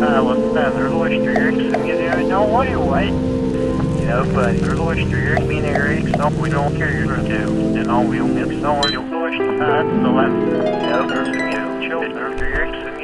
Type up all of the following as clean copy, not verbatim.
what's that? There's oyster eggs. You know, don't worry, wait. You know, but there's oyster eggs, meaning eggs, so we don't care for two. And all we'll mix on your oyster side, so that's, you know, there's a few children, there's your eggs, and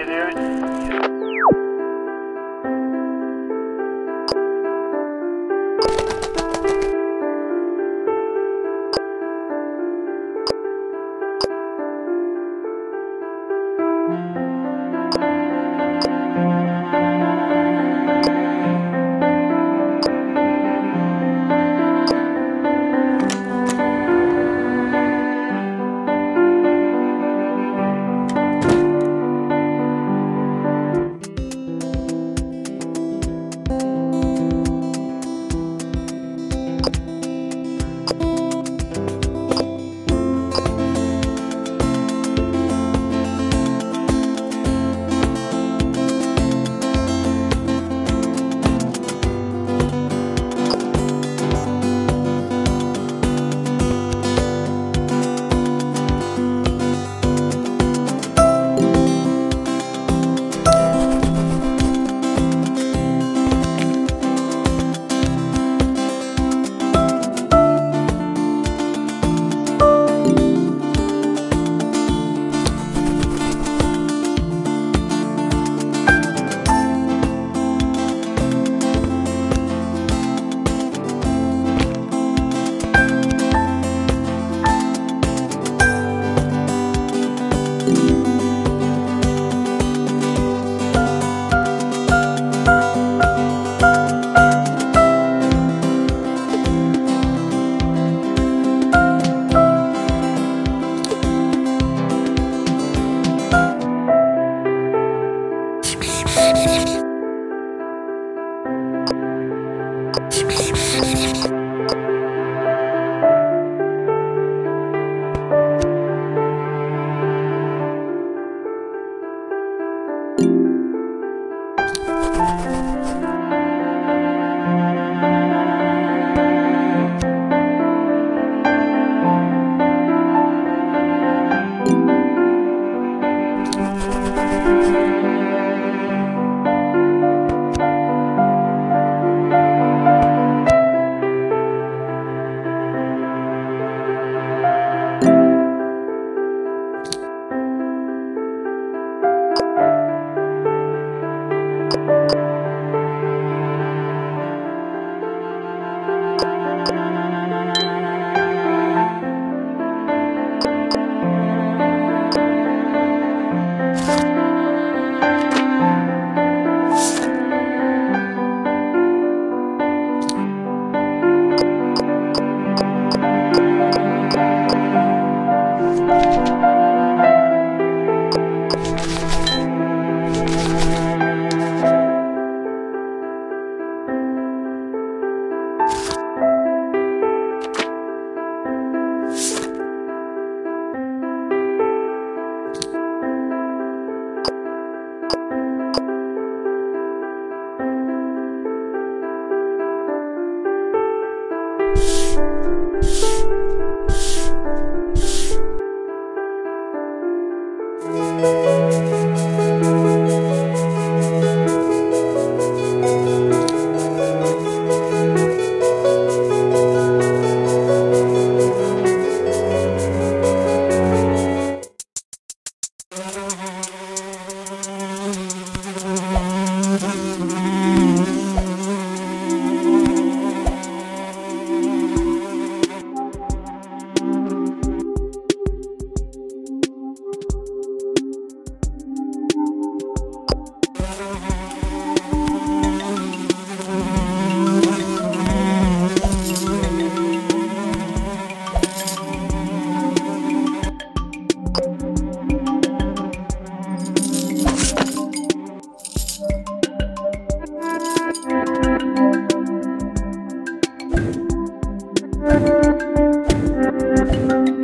you know,